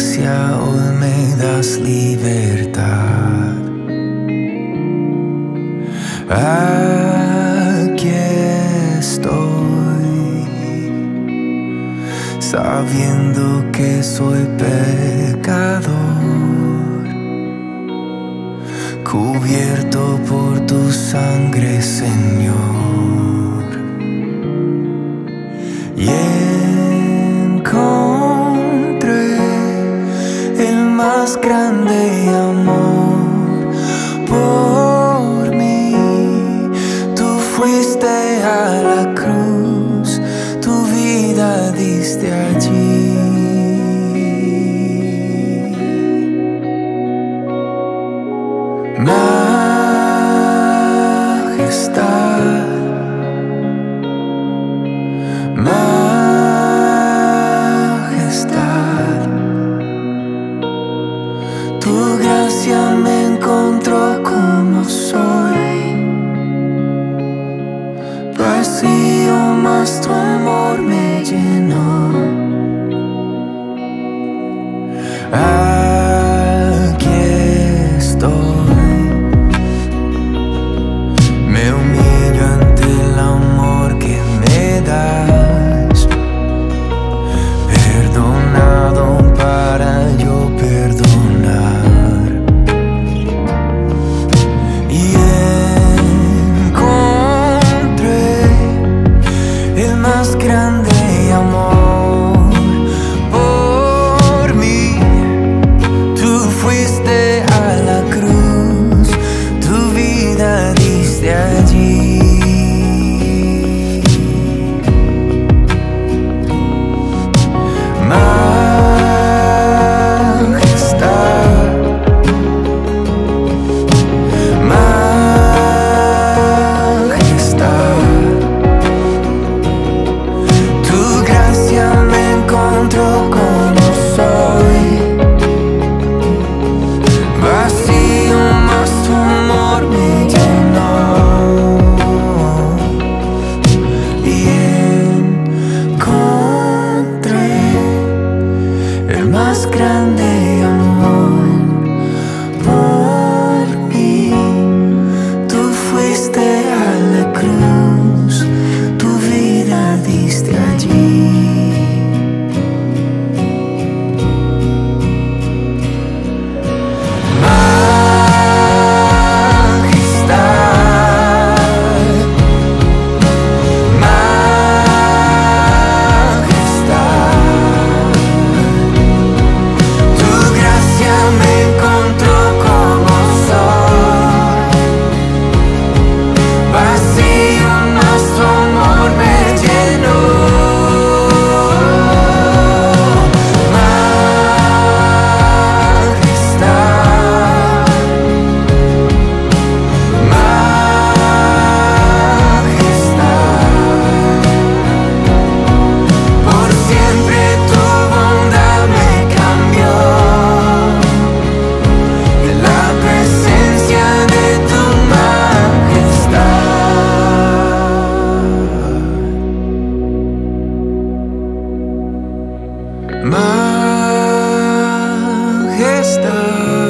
gracia, hoy me das libertad. Aquí estoy, sabiendo que soy pecador, cubierto por tu sangre, Señor. Y encontré el más grande amor por mí. Tú fuiste a la cruz, tu vida diste allí. Majestad, majestad, tu gracia me encontró como soy, vacío, mas tu amor me llenó. Majestad.